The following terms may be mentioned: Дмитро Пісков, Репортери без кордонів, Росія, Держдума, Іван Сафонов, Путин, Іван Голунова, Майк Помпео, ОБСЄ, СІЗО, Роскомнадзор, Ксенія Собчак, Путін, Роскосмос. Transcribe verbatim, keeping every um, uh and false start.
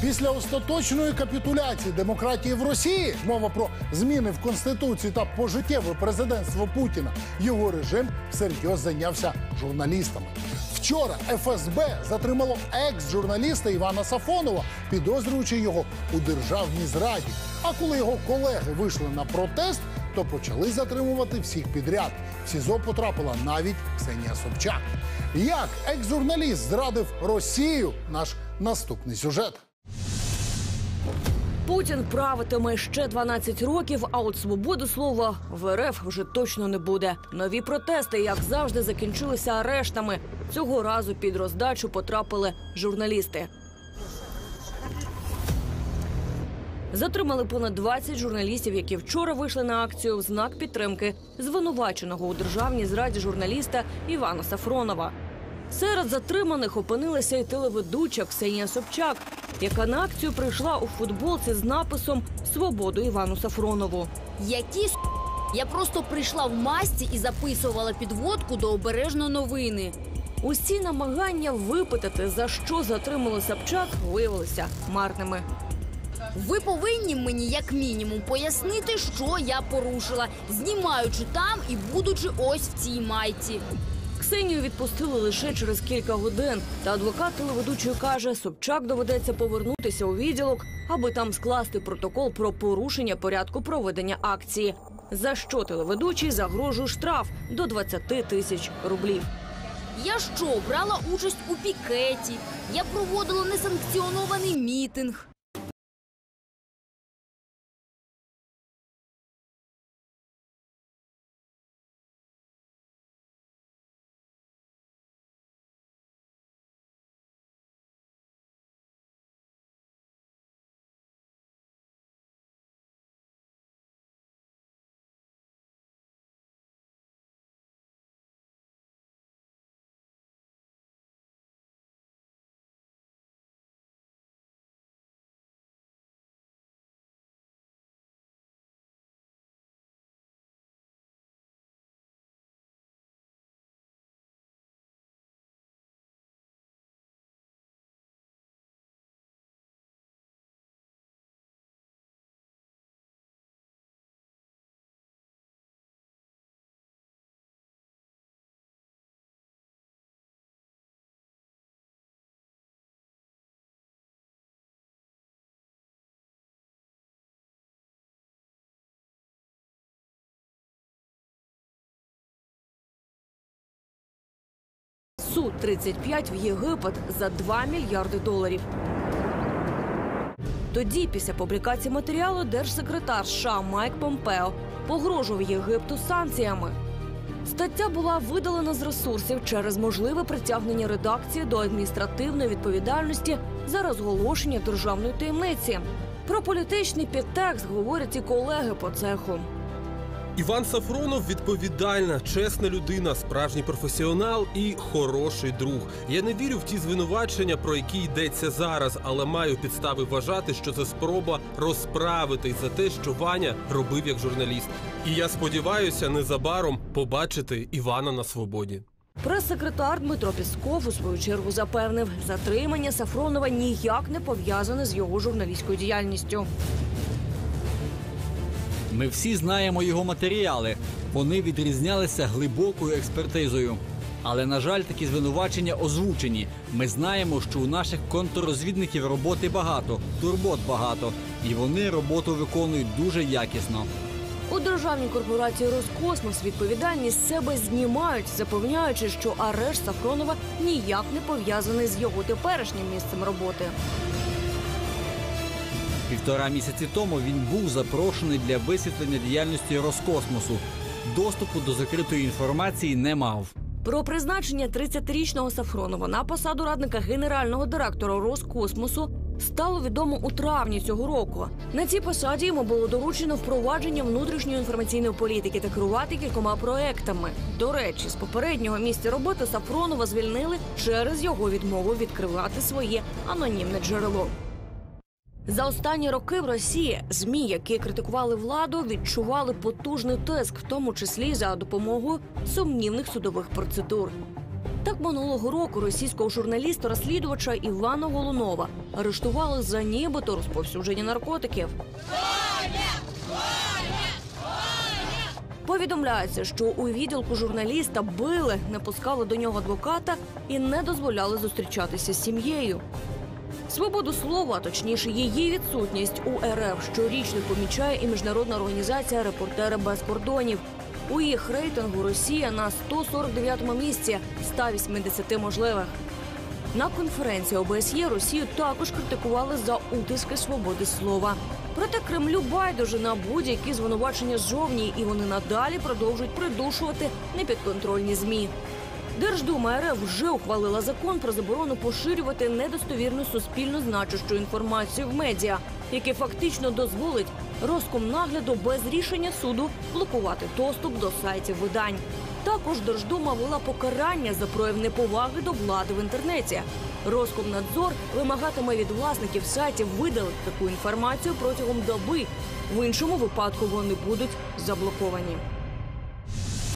Після остаточної капітуляції демократії в Росії, мова про зміни в Конституції та пожиттєве президентство Путіна, його режим всерйоз зайнявся журналістами. Вчора еф ес бе затримало екс-журналіста Івана Сафонова, підозрюючи його у державній зраді. А коли його колеги вийшли на протест, то почали затримувати всіх підряд. В СІЗО потрапила навіть Ксенія Собчак. Як екс-журналіст зрадив Росію – наш наступний сюжет. Путін правитиме ще дванадцять років, а от свободи слова в ер еф вже точно не буде. Нові протести, як завжди, закінчилися арештами. Цього разу під роздачу потрапили журналісти. Затримали понад двадцять журналістів, які вчора вийшли на акцію в знак підтримки звинуваченого у державній зраді журналіста Івана Сафонова. Серед затриманих опинилася і телеведуча Ксенія Собчак, яка на акцію прийшла у футболці з написом «Свободу Івану Сафонову». Які с***? Я просто прийшла в масці і записувала підводку до обережно новини. Усі намагання випитати, за що затримали Собчак, виявилися марними. Ви повинні мені, як мінімум, пояснити, що я порушила, знімаючи там і будучи ось в цій майці. Ксенію відпустили лише через кілька годин. Та адвокат телеведучої каже, Собчак доведеться повернутися у відділок, аби там скласти протокол про порушення порядку проведення акції. За що телеведучий загрожує штраф до двадцяти тисяч рублів. Я що, брала участь у пікеті? Я проводила несанкціонований мітинг? Су тридцять п'ять в Єгипет за два мільярди доларів. Тоді, після публікації матеріалу, держсекретар США Майк Помпео погрожував Єгипту санкціями. Стаття була видалена з ресурсів через можливе притягнення редакції до адміністративної відповідальності за розголошення державної таємниці. Про політичний підтекст говорять і колеги по цеху. Іван Сафонов – відповідальна, чесна людина, справжній професіонал і хороший друг. Я не вірю в ті звинувачення, про які йдеться зараз, але маю підстави вважати, що це спроба розправити за те, що Ваня робив як журналіст. І я сподіваюся незабаром побачити Івана на свободі. Прес-секретар Дмитро Пісков у свою чергу запевнив, затримання Сафонова ніяк не пов'язане з його журналістською діяльністю. Ми всі знаємо його матеріали. Вони відрізнялися глибокою експертизою. Але, на жаль, такі звинувачення озвучені. Ми знаємо, що у наших контррозвідників роботи багато, турбот багато. І вони роботу виконують дуже якісно. У державній корпорації «Роскосмос» відповідальність з себе знімають, запевняючи, що арешт Сафонова ніяк не пов'язаний з його теперішнім місцем роботи. Півтора місяці тому він був запрошений для висвітлення діяльності Роскосмосу. Доступу до закритої інформації не мав. Про призначення тридцятирічного Сафонова на посаду радника генерального директора Роскосмосу стало відомо у травні цього року. На цій посаді йому було доручено впровадження внутрішньої інформаційної політики та керувати кількома проектами. До речі, з попереднього місця роботи Сафонова звільнили через його відмову відкривати своє анонімне джерело. За останні роки в Росії ЗМІ, які критикували владу, відчували потужний тиск, в тому числі за допомогою сумнівних судових процедур. Так минулого року російського журналіста-розслідувача Івана Голунова арештували за нібито розповсюдження наркотиків. Повідомляється, що у відділку журналіста били, не пускали до нього адвоката і не дозволяли зустрічатися з сім'єю. Свободу слова, а точніше її відсутність у РФ, щорічно помічає і міжнародна організація «Репортери без кордонів». У їх рейтингу Росія на сто сорок дев'ятому місці з ста вісімдесяти можливих. На конференції ОБСЄ Росію також критикували за утиски свободи слова. Проте Кремлю байдуже на будь-які звинувачення ззовні, і вони надалі продовжують придушувати непідконтрольні ЗМІ. Держдума РФ вже ухвалила закон про заборону поширювати недостовірну суспільно значущу інформацію в медіа, який фактично дозволить Роскомнагляду без рішення суду блокувати доступ до сайтів видань. Також Держдума ввела покарання за прояв неповаги до влади в інтернеті. Роскомнадзор вимагатиме від власників сайтів видалити таку інформацію протягом доби. В іншому випадку вони будуть заблоковані.